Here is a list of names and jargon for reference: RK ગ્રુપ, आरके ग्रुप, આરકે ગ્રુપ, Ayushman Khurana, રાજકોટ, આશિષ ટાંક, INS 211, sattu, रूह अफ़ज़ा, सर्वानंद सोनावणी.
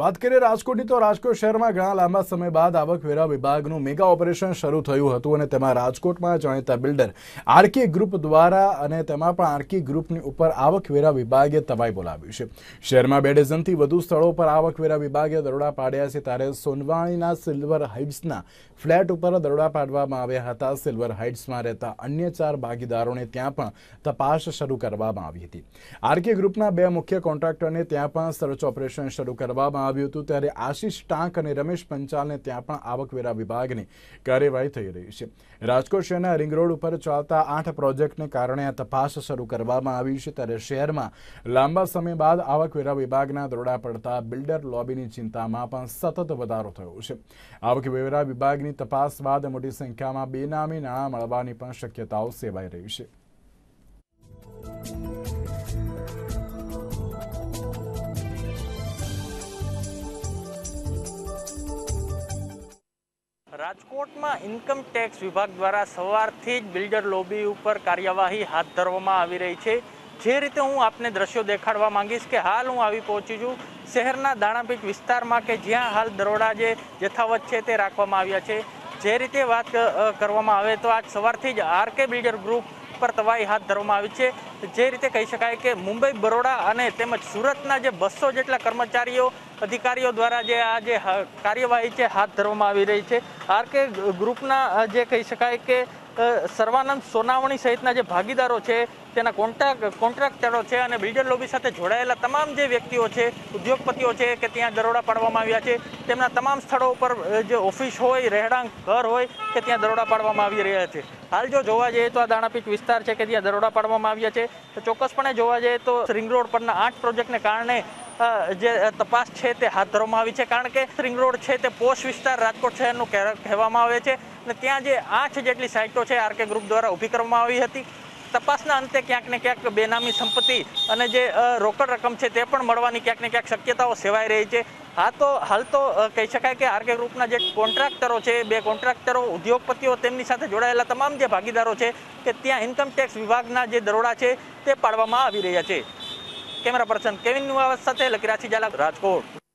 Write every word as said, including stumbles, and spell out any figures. વાત કરીએ રાજકોટની તો રાજકોટ શહેરમાં ઘણા લાંબા સમય બાદ આવકવેરા વિભાગનું મેગા ઓપરેશન શરૂ થયું હતું અને તેમાં રાજકોટમાં જાણીતા બિલ્ડર આરકે ગ્રુપ દ્વારા અને તેમાં પણ આરકે ગ્રુપની ઉપર આવકવેરા વિભાગે તબાહી બોલાવ્યું છે। શહેરમાં બે ડઝનથી વધુ સ્થળો પર આવકવેરા વિભાગે દરોડા પાડ્યા છે, ત્યારે સોનાવણીના સિલ્વર હાઇટ્સના ફ્લેટ ઉપર દરોડા પાડવામાં આવ્યા હતા। સિલ્વર હાઇટ્સમાં રહેતા અન્ય ચાર ભાગીદારોને ત્યાં પણ તપાસ શરૂ કરવામાં આવી હતી। આરકે ગ્રુપના બે મુખ્ય કોન્ટ્રાક્ટરને ત્યાં પણ સર્ચ ઓપરેશન શરૂ કરવામાં ત્યારે આશિષ ટાંક અને રમેશ પંચાલને ત્યાં પણ આવકવેરા વિભાગની કાર્યવાહી થઈ રહી છે। રાજકોટ શહેરના રિંગ રોડ ઉપર ચાલતા આઠ પ્રોજેક્ટને કારણે આ તપાસ શરૂ કરવામાં આવી છે, ત્યારે શહેરમાં લાંબા સમય બાદ આવકવેરા વિભાગના દરોડા પડતા બિલ્ડર લોબીની ચિંતામાં પણ સતત વધારો થયો છે। આવકવેરા વિભાગની તપાસ બાદ મોટી સંખ્યામાં બેનામી નાણાં મળવાની પણ શક્યતાઓ સેવાઈ રહી છે। राजकोट में इनकम टैक्स विभाग द्वारा सवारथी बिल्डर लॉबी पर कार्यवाही हाथ धरवामां आवी रही है। जे रीते हूँ आपने दृश्यों देखाड़वा मांगीश कि हाल हूँ आवी पहोंची छूं शहरना दाणापीठ विस्तार में कि ज्यां हाल दरोड़ा जे यथावत है ते राखवामां आव्या छे। जे रीते वात करवामां आवे तो आज सवारथी ज आरके बिल्डर ग्रुप पर तबाही हाथ धरवामां आवी छे। जे रीते कही शकाय के मुंबई बरोड़ा अने तेमज सूरतना जे बसो जेटला कर्मचारीओ अधिकारी द्वारा जे आज कार्यवाही है हाथ धरवामां आवी रही है। आरके ग्रुपना जे कही शकाय के सर्वानंद सोनावणी सहितना जे भागीदारों है तेना कॉन्ट्राक्ट कॉन्ट्राक्टरो है और बिल्डर लॉबी साथे जोड़ायेला तमाम जे व्यक्तिओ है उद्योगपतिओ है कि त्यां दरोड़ा पाडवामां आव्या छे। तेमना तमाम स्थळों पर जो ऑफिस होय रहेणांक घर होय के त्यां दरोड़ा पाडवामां आवी रह्या छे। हाल जो जोवा जाए तो आ दाणापीठ विस्तार है कि त्यां दरोड़ा पाडवामां आव्या छे। चोक्कसपणे जोवा जाए तो रिंग रोड परना आठ प्रोजेक्टने कारणे जे तपास है ते हाथ धरवामां आवी छे, कारण के रिंग रोड है ते पोश विस्तार राजकोट शहरनो कहेवामां आवे छे। त्यां जे आठ जेटली साइटो है आरके ग्रुप द्वारा ऊभी करवामां आवी हती। तपासना अंते क्यांक ने क्यांक बेनामी संपत्ति अने जे रोकड़ रकम है ते पण मळवानी क्यांक ने क्यांक शक्यताओ सेवाई रही है। हाँ तो हाल तो कही शकाय के आरके ग्रुपना जे कॉन्ट्राक्टरो है बे कॉन्ट्राक्टरो उद्योगपतिओ तेमनी साथे जोड़ायेला तमाम जे भागीदारों है कि त्यां इनकम टैक्स विभागना जे दरोड़ा है ते पाडवामां आवी रह्या छे। कैमरा पर्सन केविन नुवावत साथे लकीराची जाला, राजकोट।